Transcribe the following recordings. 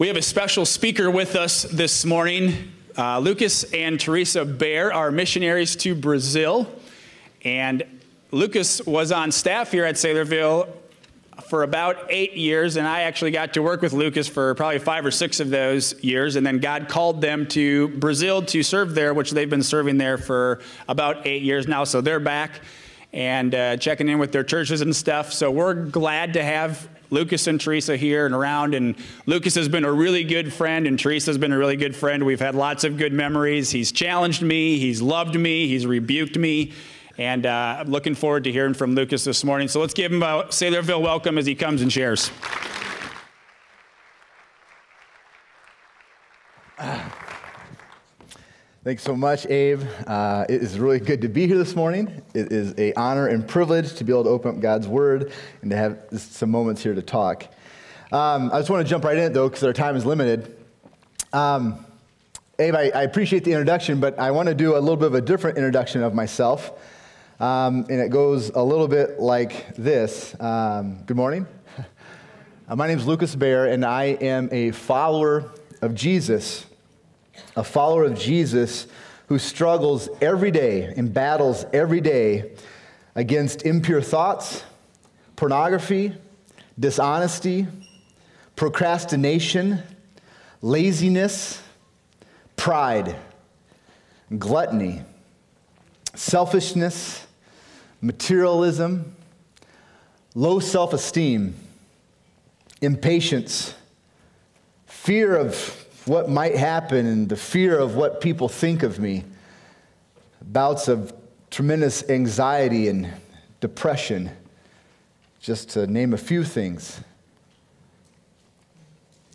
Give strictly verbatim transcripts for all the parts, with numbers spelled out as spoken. We have a special speaker with us this morning. Uh, Lucas and Teresa Baer are missionaries to Brazil. And Lucas was on staff here at Saylorville for about eight years, and I actually got to work with Lucas for probably five or six of those years, and then God called them to Brazil to serve there, which they've been serving there for about eight years now, so they're back and uh, checking in with their churches and stuff, so we're glad to have Lucas and Teresa here and around, and Lucas has been a really good friend, and Teresa's been a really good friend. We've had lots of good memories. He's challenged me, he's loved me, he's rebuked me, and uh, I'm looking forward to hearing from Lucas this morning. So let's give him a Saylorville welcome as he comes and shares. Thanks so much, Abe. Uh, it is really good to be here this morning. It is an honor and privilege to be able to open up God's Word and to have some moments here to talk. Um, I just want to jump right in, though, because our time is limited. Um, Abe, I, I appreciate the introduction, but I want to do a little bit of a different introduction of myself. Um, and it goes a little bit like this. Um, good morning. My name is Lucas Baer, and I am a follower of Jesus, a follower of Jesus who struggles every day and battles every day against impure thoughts, pornography, dishonesty, procrastination, laziness, pride, gluttony, selfishness, materialism, low self-esteem, impatience, fear of what might happen and the fear of what people think of me, bouts of tremendous anxiety and depression, just to name a few things.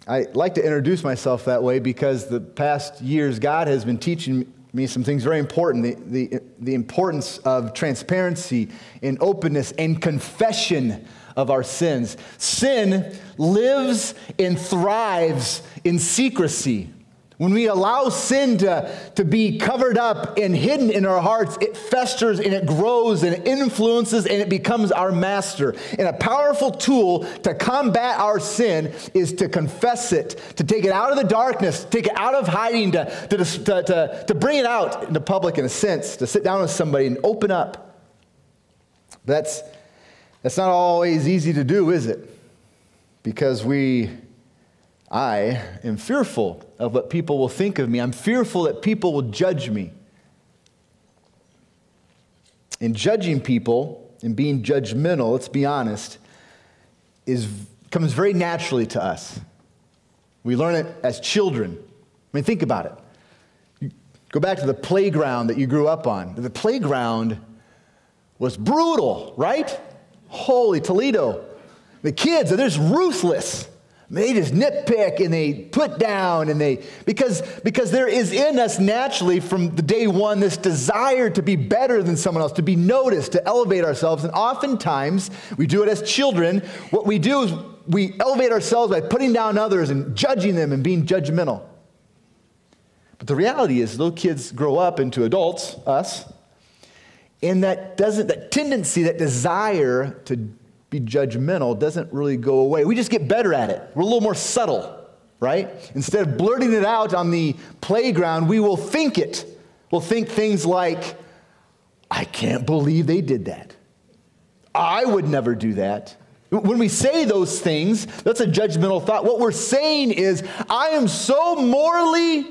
I like to introduce myself that way because the past years God has been teaching me some things very important, the, the, the importance of transparency and openness and confession of our sins. Sin lives and thrives in secrecy. When we allow sin to, to be covered up and hidden in our hearts, it festers and it grows and it influences and it becomes our master. And a powerful tool to combat our sin is to confess it, to take it out of the darkness, to take it out of hiding, to, to, to, to, to bring it out into public in a sense, to sit down with somebody and open up. That's, that's not always easy to do, is it? Because we... I am fearful of what people will think of me. I'm fearful that people will judge me. And judging people and being judgmental, let's be honest, is, comes very naturally to us. We learn it as children. I mean, think about it. You go back to the playground that you grew up on. The playground was brutal, right? Holy Toledo. The kids, they're just ruthless. They just nitpick and they put down and they, because, because there is in us naturally from the day one this desire to be better than someone else, to be noticed, to elevate ourselves. And oftentimes we do it as children. What we do is we elevate ourselves by putting down others and judging them and being judgmental. But the reality is little kids grow up into adults, us, and that doesn't, that tendency, that desire to be judgmental doesn't really go away. We just get better at it. We're a little more subtle, right? Instead of blurting it out on the playground, we will think it. We'll think things like, I can't believe they did that. I would never do that. When we say those things, that's a judgmental thought. What we're saying is, I am so morally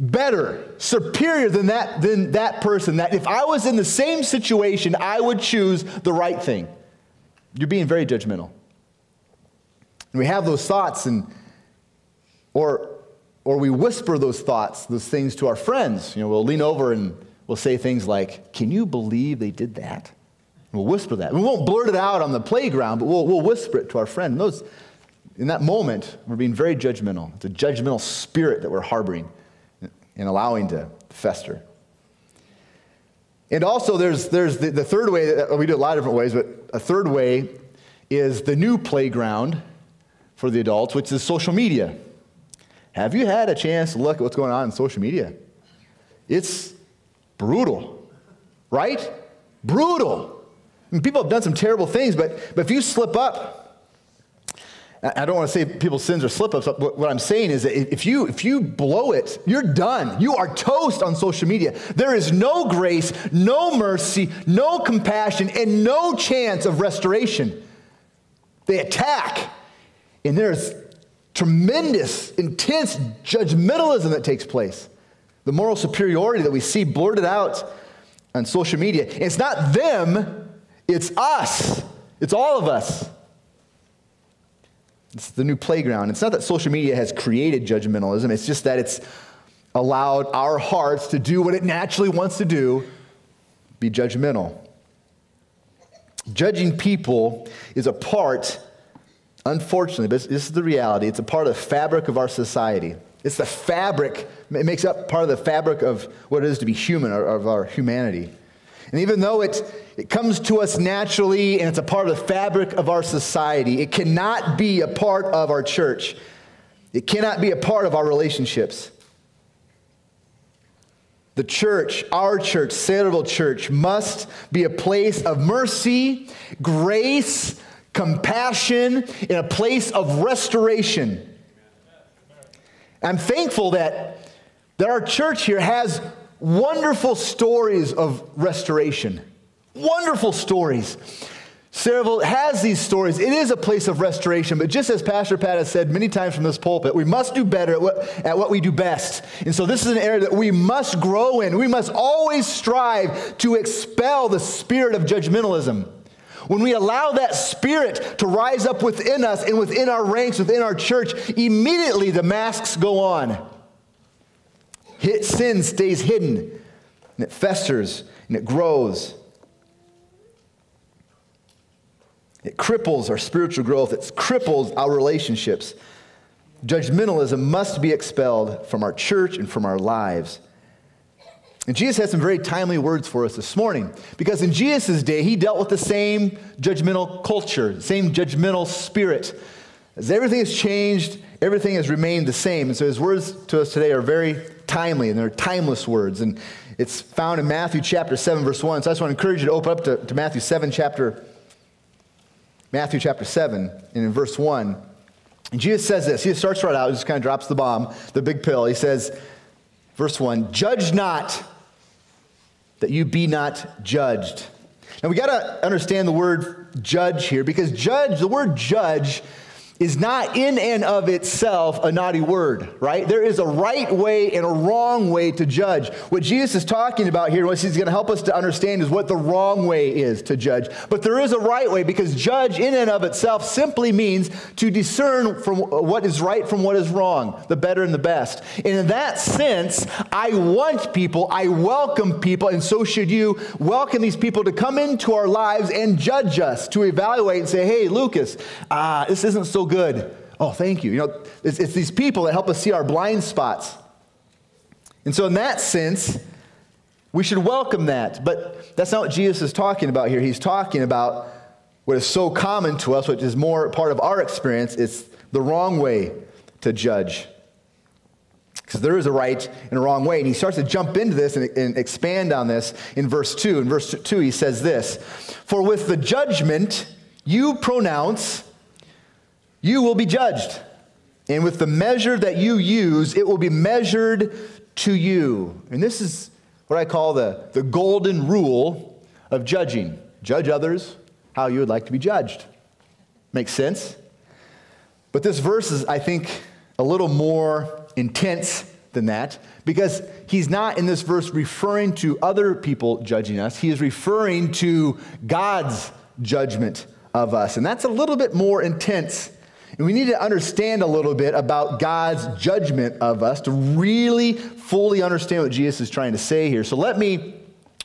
better, superior than that, than that person, that if I was in the same situation, I would choose the right thing. You're being very judgmental. And we have those thoughts, and or, or we whisper those thoughts, those things to our friends. You know, we'll lean over and we'll say things like, can you believe they did that? And we'll whisper that. We won't blurt it out on the playground, but we'll, we'll whisper it to our friend. And those, in that moment, we're being very judgmental. It's a judgmental spirit that we're harboring and allowing to fester. And also, there's, there's the, the third way, that, we do it a lot of different ways, but a third way is the new playground for the adults, which is social media. Have you had a chance to look at what's going on in social media? It's brutal, right? Brutal. I mean, people have done some terrible things, but, but if you slip up, I don't want to say people's sins are slip-ups, but what I'm saying is that if you, if you blow it, you're done. You are toast on social media. There is no grace, no mercy, no compassion, and no chance of restoration. They attack, and there's tremendous, intense judgmentalism that takes place. The moral superiority that we see blurted out on social media. And it's not them, it's us. It's all of us. It's the new playground. It's not that social media has created judgmentalism. It's just that it's allowed our hearts to do what it naturally wants to do, be judgmental. Judging people is a part, unfortunately, but this is the reality. It's a part of the fabric of our society. It's the fabric. It makes up part of the fabric of what it is to be human, or of our humanity. And even though it, it comes to us naturally and it's a part of the fabric of our society, it cannot be a part of our church. It cannot be a part of our relationships. The church, our church, Saylorville Church, must be a place of mercy, grace, compassion, and a place of restoration. I'm thankful that, that our church here has wonderful stories of restoration. Wonderful stories. Saylorville has these stories. It is a place of restoration, but just as Pastor Pat has said many times from this pulpit, we must do better at what, at what we do best. And so this is an area that we must grow in. We must always strive to expel the spirit of judgmentalism. When we allow that spirit to rise up within us and within our ranks, within our church, immediately the masks go on. Sin stays hidden, and it festers, and it grows. It cripples our spiritual growth. It cripples our relationships. Judgmentalism must be expelled from our church and from our lives. And Jesus has some very timely words for us this morning, because in Jesus' day, he dealt with the same judgmental culture, same judgmental spirit. As everything has changed, everything has remained the same. And so his words to us today are very timely, and they're timeless words. And it's found in Matthew chapter seven, verse one. So I just want to encourage you to open up to, to Matthew seven, chapter Matthew chapter seven, and in verse one. And Jesus says this. He starts right out, he just kind of drops the bomb, the big pill. He says, verse one, "Judge not, that you be not judged." Now we got to understand the word judge here, because judge, the word judge, is not in and of itself a naughty word, right? There is a right way and a wrong way to judge. What Jesus is talking about here, what he's going to help us to understand, is what the wrong way is to judge. But there is a right way, because judge in and of itself simply means to discern from what is right from what is wrong, the better and the best. And in that sense, I want people, I welcome people, and so should you, welcome these people to come into our lives and judge us, to evaluate and say, "Hey, Lucas, uh, this isn't so good. good. Oh, thank you." You know, it's, it's these people that help us see our blind spots. And so in that sense, we should welcome that. But that's not what Jesus is talking about here. He's talking about what is so common to us, which is more part of our experience. It's the wrong way to judge. Because there is a right and a wrong way. And he starts to jump into this and, and expand on this in verse two. In verse two, he says this, "For with the judgment you pronounce, you will be judged, and with the measure that you use, it will be measured to you." And this is what I call the, the golden rule of judging. Judge others how you would like to be judged. Makes sense? But this verse is, I think, a little more intense than that, because he's not in this verse referring to other people judging us. He is referring to God's judgment of us, and that's a little bit more intense. And we need to understand a little bit about God's judgment of us to really fully understand what Jesus is trying to say here. So let me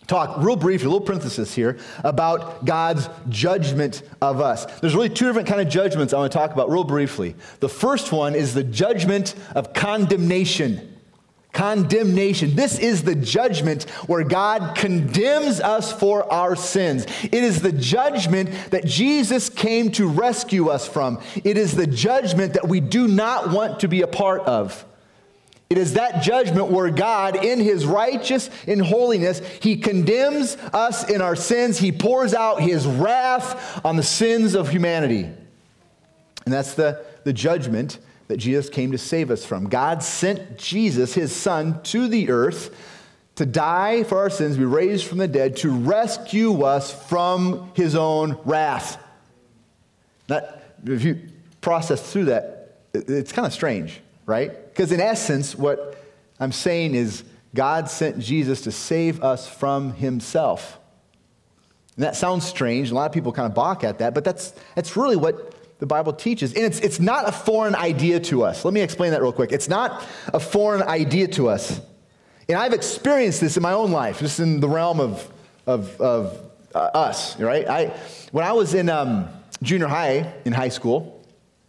talk real briefly, a little parenthesis here, about God's judgment of us. There's really two different kind of judgments I want to talk about real briefly. The first one is the judgment of condemnation. Condemnation. This is the judgment where God condemns us for our sins. It is the judgment that Jesus came to rescue us from. It is the judgment that we do not want to be a part of. It is that judgment where God, in his righteousness and holiness, he condemns us in our sins. He pours out his wrath on the sins of humanity. And that's the, the judgment that Jesus came to save us from. God sent Jesus, his son, to the earth to die for our sins, be raised from the dead, to rescue us from his own wrath. That, if you process through that, it's kind of strange, right? Because in essence, what I'm saying is God sent Jesus to save us from himself. And that sounds strange. A lot of people kind of balk at that, but that's, that's really what the Bible teaches. And it's, it's not a foreign idea to us. Let me explain that real quick. It's not a foreign idea to us. And I've experienced this in my own life, just in the realm of, of, of uh, us, right? I, when I was in um, junior high, in high school,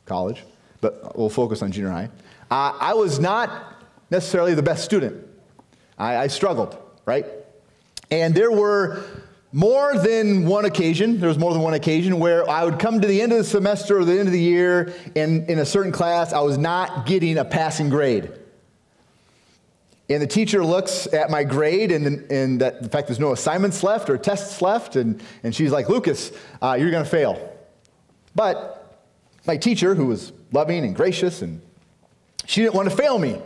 college, but we'll focus on junior high, uh, I was not necessarily the best student. I, I struggled, right? And there were... More than one occasion, there was more than one occasion where I would come to the end of the semester or the end of the year, and in a certain class, I was not getting a passing grade. And the teacher looks at my grade, and, and that, in fact, there's no assignments left or tests left, and, and she's like, Lucas, uh, you're going to fail. But my teacher, who was loving and gracious, and she didn't want to fail me.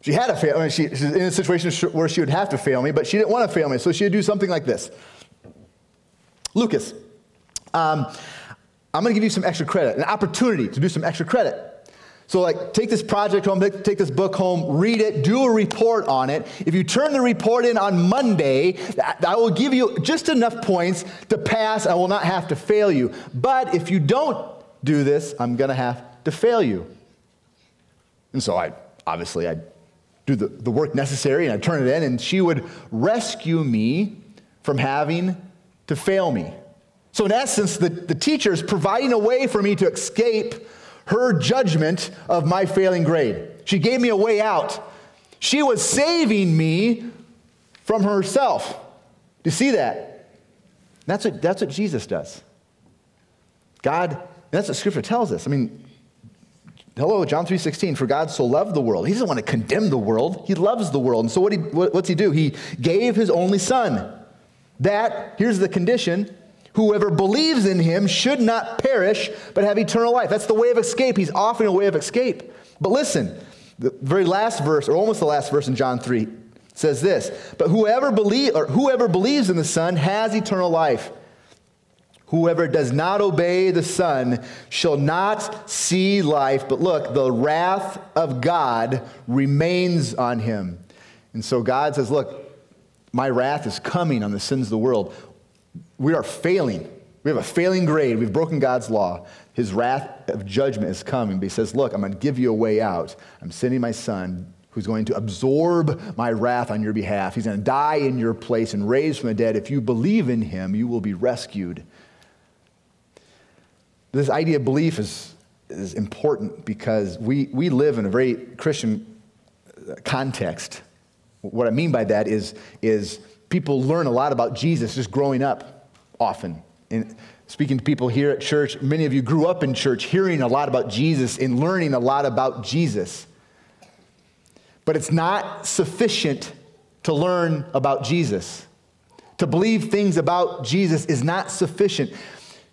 She had to fail. I mean, she, she was in a situation where she would have to fail me, but she didn't want to fail me, so she would do something like this. Lucas, um, I'm going to give you some extra credit, an opportunity to do some extra credit. So like take this project home, take this book home, read it, do a report on it. If you turn the report in on Monday, I will give you just enough points to pass. I will not have to fail you. But if you don't do this, I'm going to have to fail you. And so I obviously I'd do the, the work necessary, and I'd turn it in, and she would rescue me from having to fail me. So in essence, the, the teacher is providing a way for me to escape her judgment of my failing grade. She gave me a way out. She was saving me from herself. Do you see that? That's what, that's what Jesus does. God, that's what Scripture tells us. I mean, hello, John three sixteen, for God so loved the world. He doesn't want to condemn the world. He loves the world. And so what he, what, what's he do? He gave his only son. That, here's the condition, whoever believes in him should not perish, but have eternal life. That's the way of escape. He's offering a way of escape. But listen, the very last verse, or almost the last verse in John three, says this, but whoever, believe, or whoever believes in the Son has eternal life. Whoever does not obey the Son shall not see life, but look, the wrath of God remains on him. And so God says, look, my wrath is coming on the sins of the world. We are failing. We have a failing grade. We've broken God's law. His wrath of judgment is coming. But he says, look, I'm going to give you a way out. I'm sending my son who's going to absorb my wrath on your behalf. He's going to die in your place and raised from the dead. If you believe in him, you will be rescued. This idea of belief is, is important because we, we live in a very Christian context. What I mean by that is, is people learn a lot about Jesus just growing up often. And speaking to people here at church, many of you grew up in church hearing a lot about Jesus and learning a lot about Jesus. But it's not sufficient to learn about Jesus. To believe things about Jesus is not sufficient.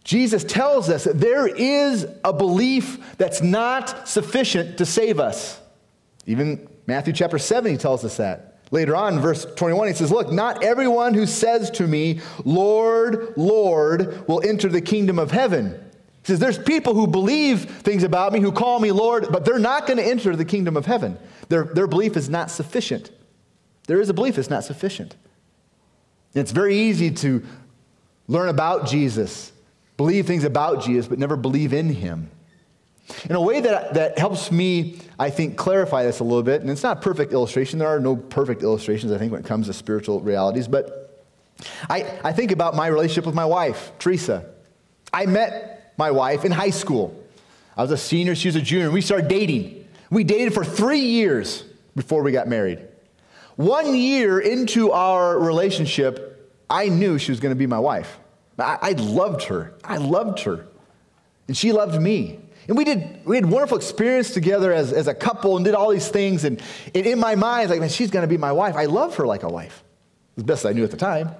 Jesus tells us that there is a belief that's not sufficient to save us. Even Matthew chapter seven, he tells us that. Later on, verse twenty-one, he says, look, not everyone who says to me, Lord, Lord, will enter the kingdom of heaven. He says, there's people who believe things about me, who call me Lord, but they're not going to enter the kingdom of heaven. Their, their belief is not sufficient. There is a belief that's not sufficient. And it's very easy to learn about Jesus, believe things about Jesus, but never believe in him. In a way that, that helps me, I think, clarify this a little bit, and it's not a perfect illustration. There are no perfect illustrations, I think, when it comes to spiritual realities, but I, I think about my relationship with my wife, Teresa. I met my wife in high school. I was a senior, she was a junior, and we started dating. We dated for three years before we got married. One year into our relationship, I knew she was going to be my wife. I, I loved her. I loved her. And she loved me. And we did, we had wonderful experience together as, as a couple and did all these things. And, and in my mind, I was like, man, she's going to be my wife. I love her like a wife. It was the best I knew at the time.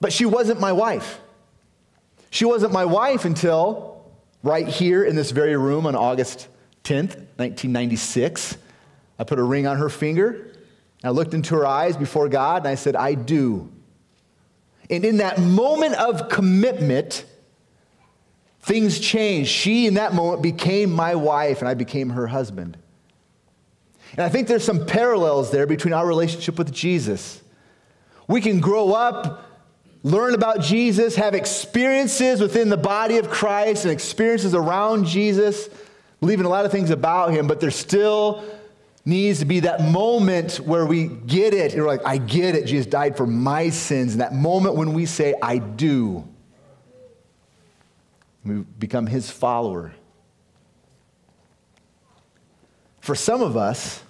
But she wasn't my wife. She wasn't my wife until Right here in this very room on August tenth, nineteen ninety-six, I put a ring on her finger. I looked into her eyes before God, and I said, I do. And in that moment of commitment, things changed. She, in that moment, became my wife, and I became her husband. And I think there's some parallels there between our relationship with Jesus. We can grow up, learn about Jesus, have experiences within the body of Christ and experiences around Jesus, believing a lot of things about him, but there's still needs to be that moment where we get it. And we're like, I get it. Jesus died for my sins. And that moment when we say, I do, we become his follower. For some of us,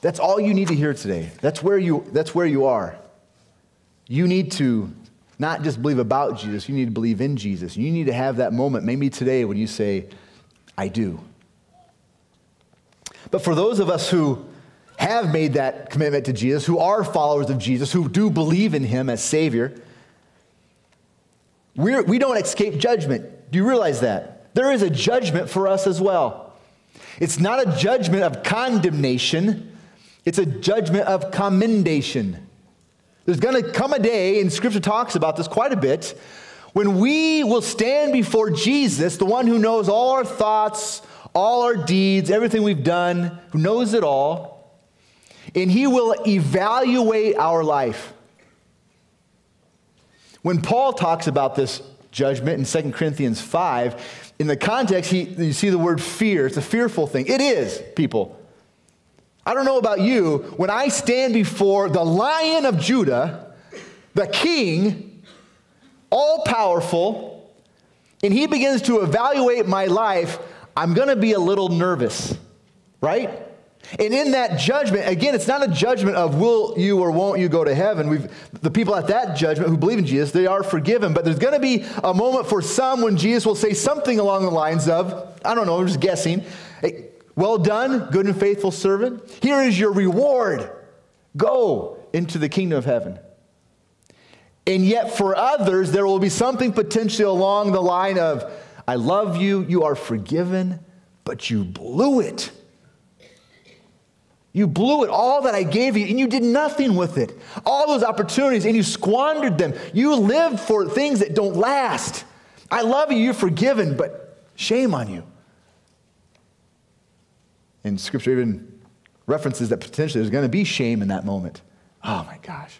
that's all you need to hear today. That's where you, that's where you are. You need to not just believe about Jesus. You need to believe in Jesus. You need to have that moment, maybe today, when you say, I do. But for those of us who have made that commitment to Jesus, who are followers of Jesus, who do believe in him as Savior, we're, we don't escape judgment. Do you realize that? There is a judgment for us as well. It's not a judgment of condemnation. It's a judgment of commendation. There's going to come a day, and Scripture talks about this quite a bit, when we will stand before Jesus, the one who knows all our thoughts, all our deeds, everything we've done, who knows it all, and he will evaluate our life. When Paul talks about this judgment in Second Corinthians five, in the context, he, you see the word fear. It's a fearful thing. It is, people. I don't know about you, when I stand before the Lion of Judah, the King, all-powerful, and he begins to evaluate my life, I'm going to be a little nervous, right? And in that judgment, again, it's not a judgment of will you or won't you go to heaven. We've, the people at that judgment who believe in Jesus, they are forgiven. But there's going to be a moment for some when Jesus will say something along the lines of, I don't know, I'm just guessing, hey, well done, good and faithful servant. Here is your reward. Go into the kingdom of heaven. And yet for others, there will be something potentially along the line of, I love you, you are forgiven, but you blew it. You blew it, all that I gave you, and you did nothing with it. All those opportunities, and you squandered them. You lived for things that don't last. I love you, you're forgiven, but shame on you. And Scripture even references that potentially there's going to be shame in that moment. Oh my gosh.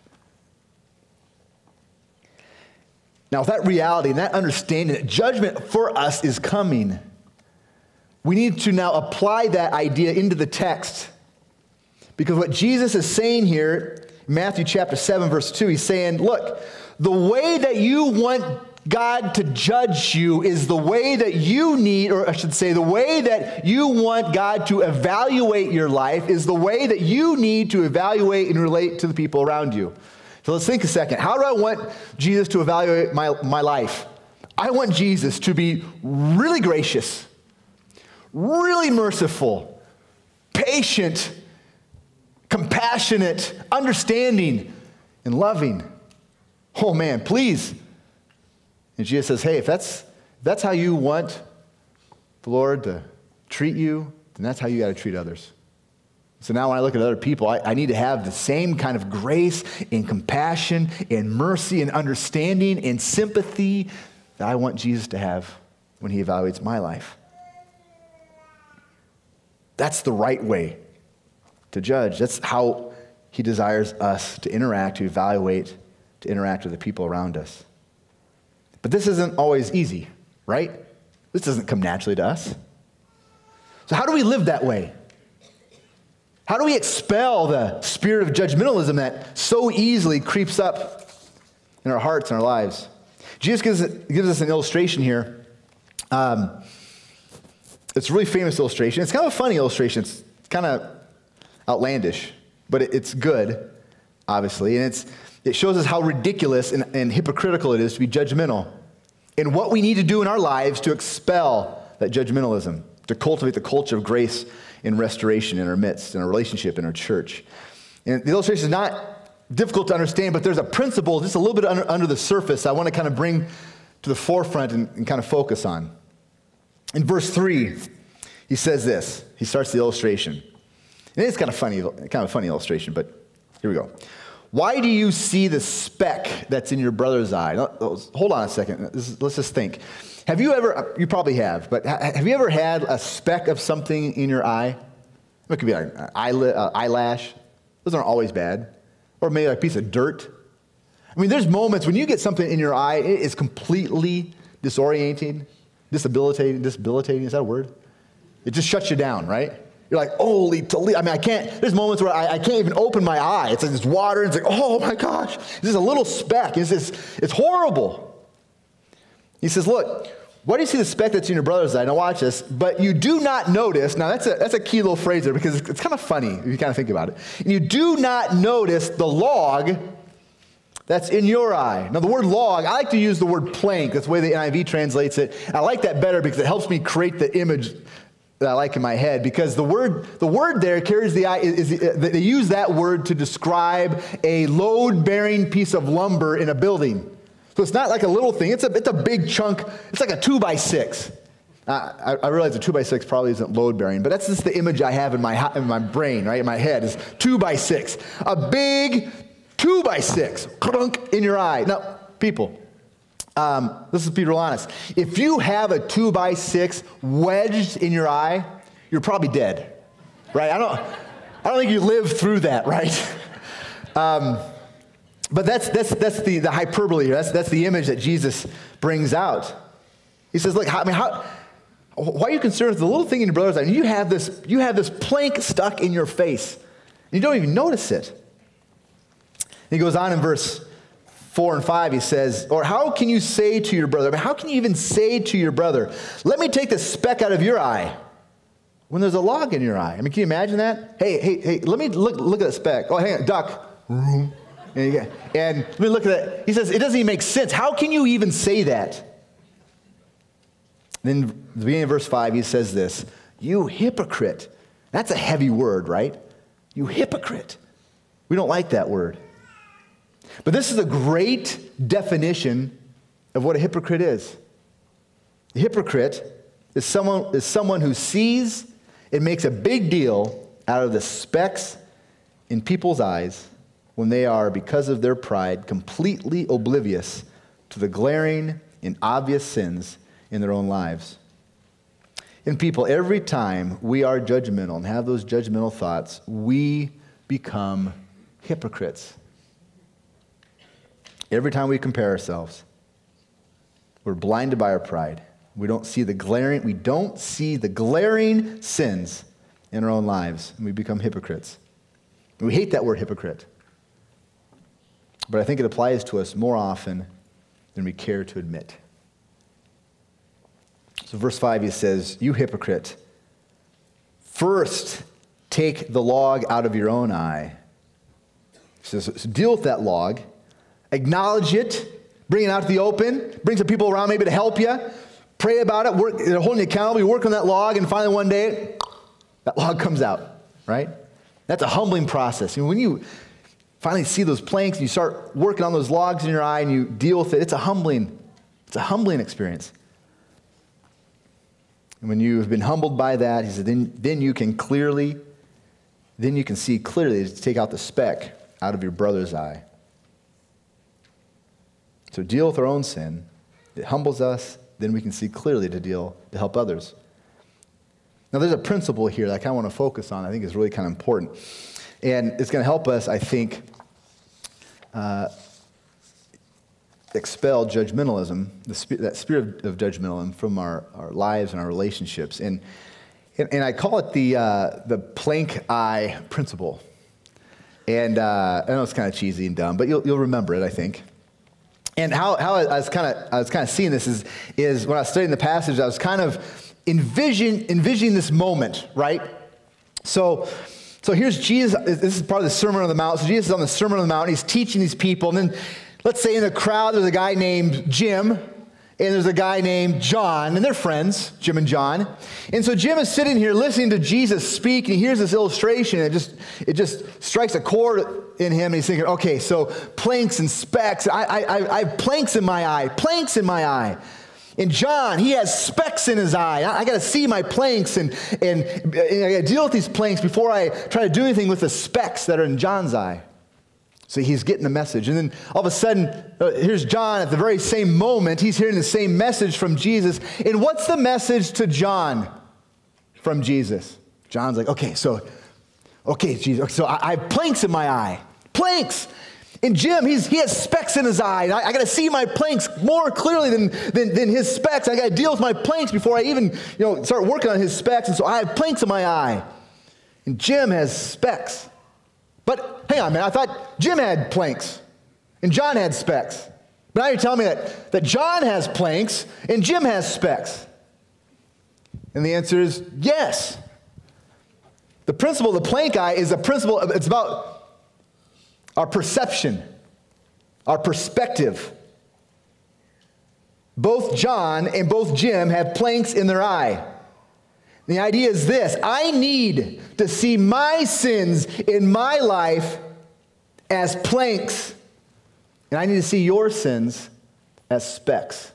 Now, with that reality and that understanding that judgment for us is coming, we need to now apply that idea into the text. Because what Jesus is saying here, Matthew chapter seven, verse two, he's saying, look, the way that you want God to judge you is the way that you need, or I should say, the way that you want God to evaluate your life is the way that you need to evaluate and relate to the people around you. So let's think a second. How do I want Jesus to evaluate my, my life? I want Jesus to be really gracious, really merciful, patient, compassionate, understanding, and loving. Oh man, please. And Jesus says, hey, if that's, if that's how you want the Lord to treat you, then that's how you got to treat others. So now when I look at other people, I, I need to have the same kind of grace and compassion and mercy and understanding and sympathy that I want Jesus to have when he evaluates my life. That's the right way to judge. That's how he desires us to interact, to evaluate, to interact with the people around us. But this isn't always easy, right? This doesn't come naturally to us. So how do we live that way? How do we expel the spirit of judgmentalism that so easily creeps up in our hearts and our lives? Jesus gives, gives us an illustration here. Um, it's a really famous illustration. It's kind of a funny illustration. It's kind of outlandish, but it, it's good, obviously. And it's, it shows us how ridiculous and, and hypocritical it is to be judgmental and what we need to do in our lives to expel that judgmentalism, to cultivate the culture of grace in restoration in our midst, in our relationship, in our church. And the illustration is not difficult to understand, but there's a principle just a little bit under, under the surface I want to kind of bring to the forefront and, and kind of focus on. In verse three, he says this. He starts the illustration. And it's kind of funny, kind of funny illustration, but here we go. Why do you see the speck that's in your brother's eye? Hold on a second. Let's just think. Have you ever, you probably have, but have you ever had a speck of something in your eye? It could be like an eyelash. Those aren't always bad. Or maybe like a piece of dirt. I mean, there's moments when you get something in your eye, it is completely disorienting, disabilitating, disabilitating, is that a word? It just shuts you down, right? You're like, holy, toli- I mean, I can't, there's moments where I, I can't even open my eye. It's like it's water, and it's like, oh my gosh, this is a little speck. It's, it's, it's horrible. He says, look, why do you see the speck that's in your brother's eye? Now watch this, but you do not notice. Now that's a, that's a key little phrase there because it's, it's kind of funny if you kind of think about it. And you do not notice the log that's in your eye. Now the word log, I like to use the word plank. That's the way the N I V translates it. I like that better because it helps me create the image that I like in my head, because the word the word there carries the eye. Is, is, they use that word to describe a load-bearing piece of lumber in a building. So it's not like a little thing. It's a, it's a big chunk. It's like a two by six. Uh, I, I realize a two by six probably isn't load bearing, but that's just the image I have in my, in my brain, right? In my head is two by six. A big two by six in your eye. Now, people, um, this is Peter Lanis. If you have a two by six wedged in your eye, you're probably dead, right? I don't, I don't think you live through that, right? Um, But that's, that's, that's the, the hyperbole here. That's, that's the image that Jesus brings out. He says, look, how, I mean, how, why are you concerned with the little thing in your brother's eye? I mean, you have this, you have this plank stuck in your face. And you don't even notice it. And he goes on in verse four and five, he says, or how can you say to your brother, I mean, how can you even say to your brother, let me take the speck out of your eye when there's a log in your eye? I mean, can you imagine that? Hey, hey, hey, let me look, look at the speck. Oh, hang on, duck. And, get, and let me look at that. He says, it doesn't even make sense. How can you even say that? Then at the beginning of verse five, he says this, you hypocrite. That's a heavy word, right? You hypocrite. We don't like that word. But this is a great definition of what a hypocrite is. A hypocrite is someone, is someone who sees and makes a big deal out of the specks in people's eyes when they are, because of their pride, completely oblivious to the glaring and obvious sins in their own lives. And people, every time we are judgmental and have those judgmental thoughts, we become hypocrites. Every time we compare ourselves, we're blinded by our pride. We don't see the glaring, we don't see the glaring sins in our own lives, and we become hypocrites. And we hate that word hypocrite. But I think it applies to us more often than we care to admit. So verse five, he says, you hypocrite, first take the log out of your own eye. He says, so deal with that log, acknowledge it, bring it out to the open, bring some people around maybe to help you, pray about it, work, they're holding you accountable, you work on that log, and finally one day, that log comes out, right? That's a humbling process. And when you finally see those planks and you start working on those logs in your eye and you deal with it, it's a humbling, it's a humbling experience. And when you have been humbled by that, he said, then, then you can clearly, then you can see clearly to take out the speck out of your brother's eye. So deal with our own sin. It humbles us, then we can see clearly to deal, to help others. Now there's a principle here that I kind of want to focus on, I think is really kind of important. And it's going to help us, I think, uh, expel judgmentalism, the sp that spirit of, of judgmentalism from our, our lives and our relationships. And, and, and I call it the, uh, the plank eye principle. And uh, I know it's kind of cheesy and dumb, but you'll, you'll remember it, I think. And how, how I was kind of I was kind of seeing this is, is when I was studying the passage, I was kind of envision, envisioning this moment, right? So... So here's Jesus, this is part of the Sermon on the Mount. So Jesus is on the Sermon on the Mount, he's teaching these people. And then let's say in the crowd, there's a guy named Jim, and there's a guy named John, and they're friends, Jim and John. And so Jim is sitting here listening to Jesus speak, and he hears this illustration, and it just, it just strikes a chord in him, and he's thinking, okay, so planks and specks, I, I, I have planks in my eye, planks in my eye. In John, he has specks in his eye. I, I got to see my planks and, and, and I got to deal with these planks before I try to do anything with the specks that are in John's eye. So he's getting the message. And then all of a sudden, uh, here's John at the very same moment. He's hearing the same message from Jesus. And what's the message to John from Jesus? John's like, okay, so, okay, Jesus. So I, I have planks in my eye. Planks. And Jim, he's, he has specks in his eye. And I, I got to see my planks more clearly than, than, than his specks. I got to deal with my planks before I even, you know, start working on his specks. And so I have planks in my eye. And Jim has specks. But hang on, man, I thought Jim had planks and John had specks. But now you're telling me that, that John has planks and Jim has specks. And the answer is yes. The principle of the plank eye is a principle, of, it's about our perception, our perspective. Both John and both Jim have planks in their eye. The idea is this: I need to see my sins in my life as planks, and I need to see your sins as specks.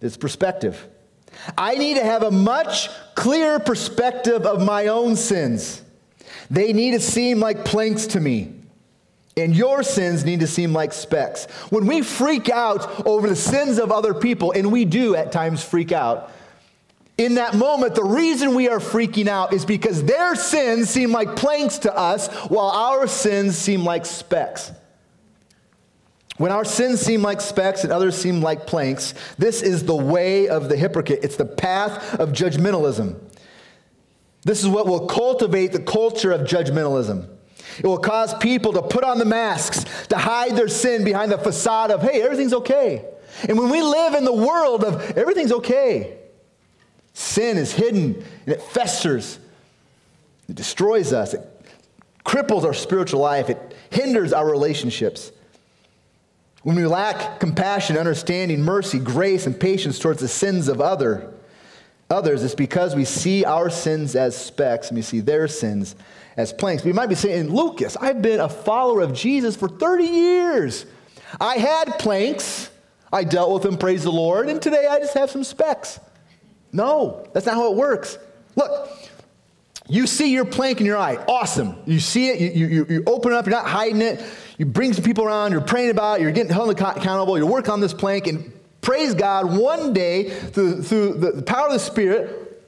It's perspective. I need to have a much clearer perspective of my own sins. They need to seem like planks to me. And your sins need to seem like specks. When we freak out over the sins of other people, and we do at times freak out, in that moment, the reason we are freaking out is because their sins seem like planks to us, while our sins seem like specks. When our sins seem like specks and others seem like planks, this is the way of the hypocrite. It's the path of judgmentalism. This is what will cultivate the culture of judgmentalism. It will cause people to put on the masks, to hide their sin behind the facade of, hey, everything's okay. And when we live in the world of everything's okay, sin is hidden and it festers. It destroys us. It cripples our spiritual life. It hinders our relationships. When we lack compassion, understanding, mercy, grace, and patience towards the sins of other, others, it's because we see our sins as specks and we see their sins as planks. We might be saying, Lucas, I've been a follower of Jesus for thirty years. I had planks. I dealt with them, praise the Lord, and today I just have some specks. No, that's not how it works. Look, you see your plank in your eye. Awesome. You see it. You, you, you open it up. You're not hiding it. You bring some people around. You're praying about it. You're getting held accountable. You're working on this plank, and praise God, one day, through, through the power of the Spirit,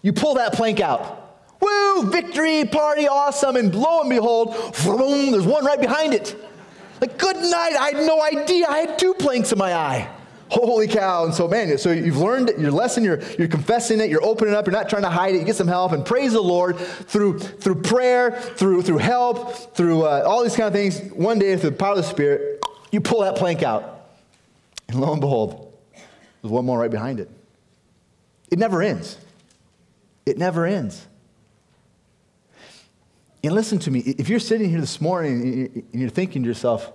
you pull that plank out. Woo, victory, party, awesome, and lo and behold, vroom, there's one right behind it. Like, good night, I had no idea. I had two planks in my eye. Holy cow. And so, man, so you've learned it, your lesson, you're, you're confessing it, you're opening it up, you're not trying to hide it, you get some help, and praise the Lord through, through prayer, through, through help, through uh, all these kind of things. One day, through the power of the Spirit, you pull that plank out. And lo and behold, there's one more right behind it. It never ends. It never ends. And listen to me, if you're sitting here this morning and you're thinking to yourself,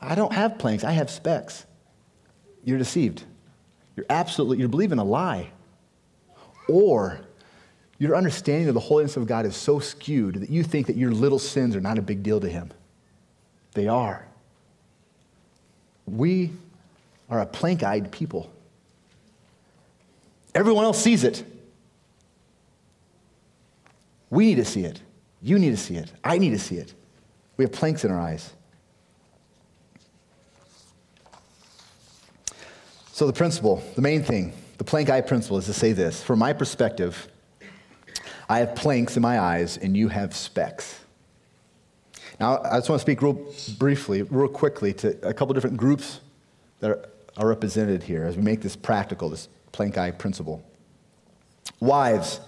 I don't have planks, I have specks, you're deceived. You're absolutely, you're believing a lie. Or your understanding of the holiness of God is so skewed that you think that your little sins are not a big deal to him. They are. We are a plank-eyed people. Everyone else sees it. We need to see it. You need to see it. I need to see it. We have planks in our eyes. So the principle, the main thing, the plank eye principle is to say this: from my perspective, I have planks in my eyes and you have specks. Now, I just want to speak real briefly, real quickly to a couple different groups that are, are represented here as we make this practical, this plank eye principle. Wives.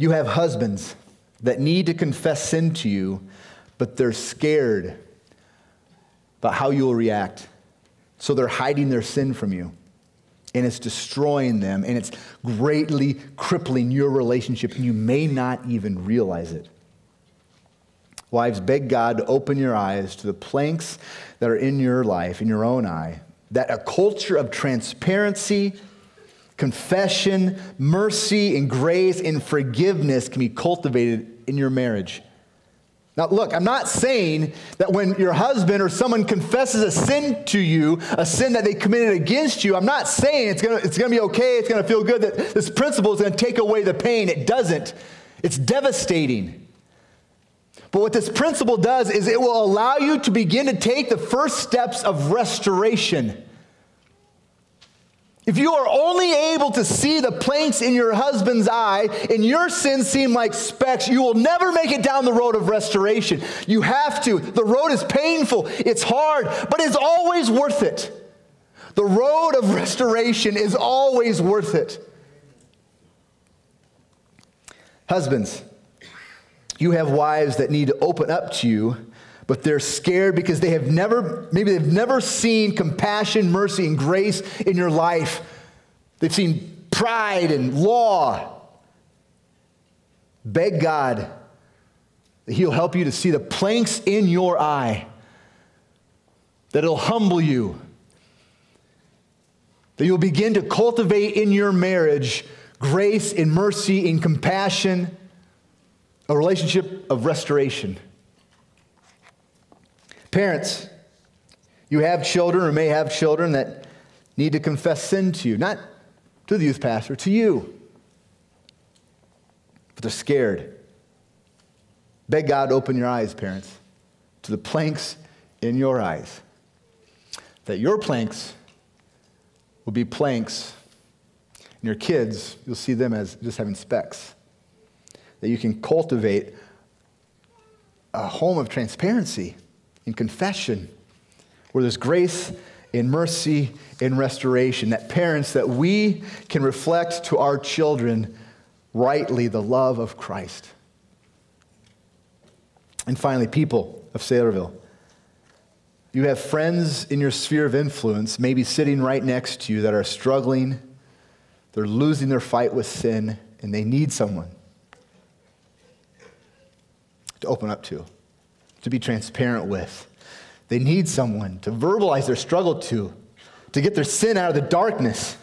You have husbands that need to confess sin to you, but they're scared about how you will react. So they're hiding their sin from you, and it's destroying them, and it's greatly crippling your relationship, and you may not even realize it. Wives, beg God to open your eyes to the planks that are in your life, in your own eye, that a culture of transparency, confession, mercy, and grace, and forgiveness can be cultivated in your marriage. Now, look, I'm not saying that when your husband or someone confesses a sin to you, a sin that they committed against you, I'm not saying it's going to, it's going to be okay, it's going to feel good, that this principle is going to take away the pain. It doesn't. It's devastating. But what this principle does is it will allow you to begin to take the first steps of restoration. If you are only able to see the planks in your husband's eye and your sins seem like specks, you will never make it down the road of restoration. You have to. The road is painful. It's hard, but it's always worth it. The road of restoration is always worth it. Husbands, you have wives that need to open up to you, but they're scared because they have never, maybe they've never seen compassion, mercy, and grace in your life. They've seen pride and law. Beg God that he'll help you to see the planks in your eye, that it'll humble you, that you'll begin to cultivate in your marriage grace and mercy and compassion, a relationship of restoration. Parents, you have children or may have children that need to confess sin to you, not to the youth pastor, to you. But they're scared. Beg God to open your eyes, parents, to the planks in your eyes, that your planks will be planks, and your kids, you'll see them as just having specks, that you can cultivate a home of transparency and confession, where there's grace and mercy and restoration, that parents, that we can reflect to our children rightly the love of Christ. And finally, people of Saylorville, you have friends in your sphere of influence, maybe sitting right next to you, that are struggling, they're losing their fight with sin, and they need someone to open up to, to be transparent with. They need someone to verbalize their struggle to, to get their sin out of the darkness,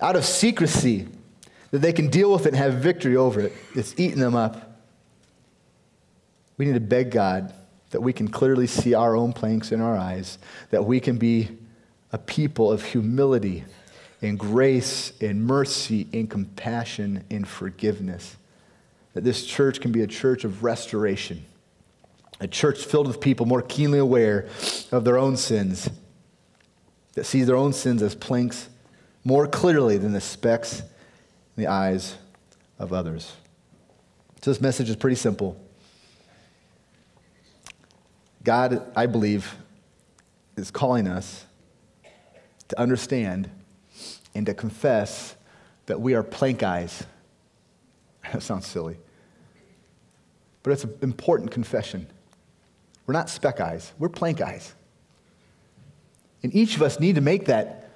out of secrecy, that they can deal with it and have victory over it. It's eating them up. We need to beg God that we can clearly see our own planks in our eyes, that we can be a people of humility and grace and mercy and compassion and forgiveness, that this church can be a church of restoration, a church filled with people more keenly aware of their own sins, that sees their own sins as planks more clearly than the specks in the eyes of others. So this message is pretty simple. God, I believe, is calling us to understand and to confess that we are plank eyes. That sounds silly, but it's an important confession. We're not speck eyes. We're plank eyes. And each of us need to make that,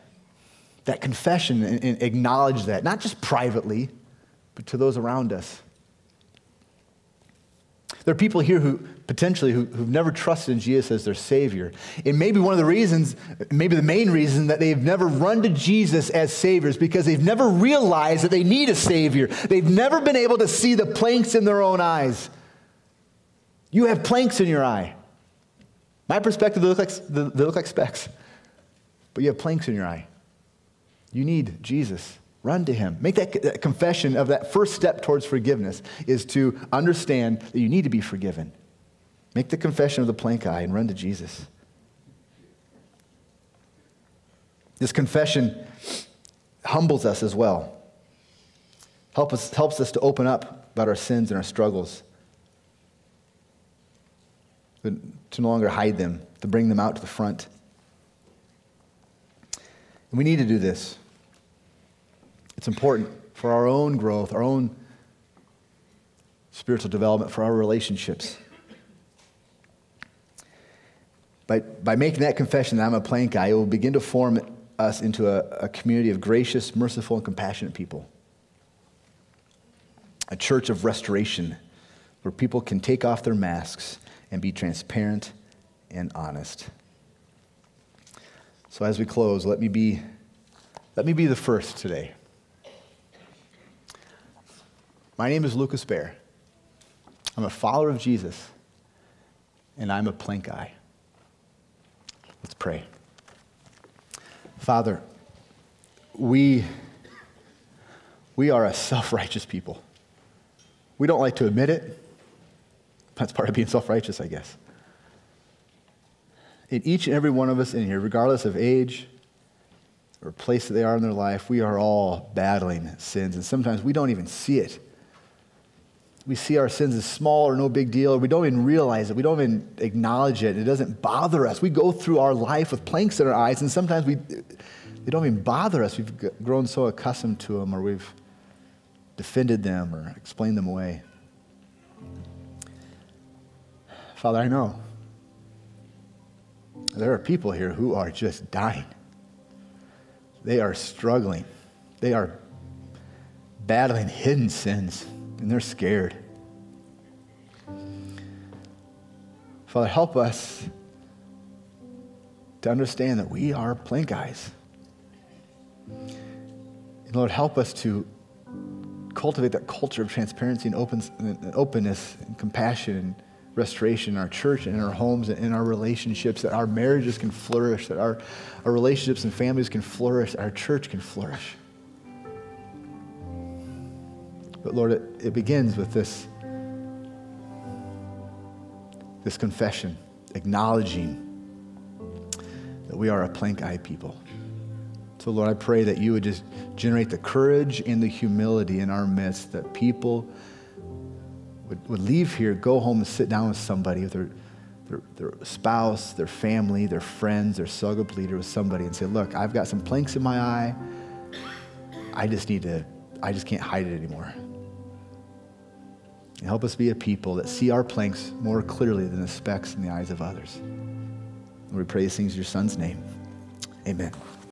that confession and, and acknowledge that, not just privately, but to those around us. There are people here who potentially who, who've never trusted in Jesus as their Savior. It may be one of the reasons, maybe the main reason that they've never run to Jesus as Saviors, because they've never realized that they need a Savior. They've never been able to see the planks in their own eyes. You have planks in your eye. My perspective, they look, like, they look like specks. But you have planks in your eye. You need Jesus. Run to him. Make that, that confession of that first step towards forgiveness is to understand that you need to be forgiven. Make the confession of the plank eye and run to Jesus. This confession humbles us as well. Help us, helps us to open up about our sins and our struggles, to no longer hide them, to bring them out to the front. And we need to do this. It's important for our own growth, our own spiritual development, for our relationships. By, by making that confession that I'm a plank guy, it will begin to form us into a, a community of gracious, merciful, and compassionate people. A church of restoration where people can take off their masks and be transparent and honest. So as we close, let me be, let me be the first today. My name is Lucas Baer. I'm a follower of Jesus. and I'm a plank eye. Let's pray. Father, we, we are a self-righteous people. We don't like to admit it. That's part of being self-righteous, I guess. In each and every one of us in here, regardless of age or place that they are in their life, we are all battling sins, and sometimes we don't even see it. We see our sins as small or no big deal, or we don't even realize it. We don't even acknowledge it. It doesn't bother us. We go through our life with planks in our eyes, and sometimes we, they don't even bother us. We've grown so accustomed to them, or we've defended them or explained them away. Father, I know there are people here who are just dying. They are struggling. They are battling hidden sins, and they're scared. Father, help us to understand that we are plank eyes. And Lord, help us to cultivate that culture of transparency and openness and compassion and restoration in our church and in our homes and in our relationships, that our marriages can flourish, that our, our relationships and families can flourish, our church can flourish. But Lord, it, it begins with this, this confession, acknowledging that we are a plank-eyed people. So Lord, I pray that you would just generate the courage and the humility in our midst, that people would, would leave here, go home and sit down with somebody, with their, their, their spouse, their family, their friends, their sub-group leader, with somebody, and say, look, I've got some planks in my eye. I just need to, I just can't hide it anymore. And help us be a people that see our planks more clearly than the specks in the eyes of others. And we pray these things in your Son's name. Amen.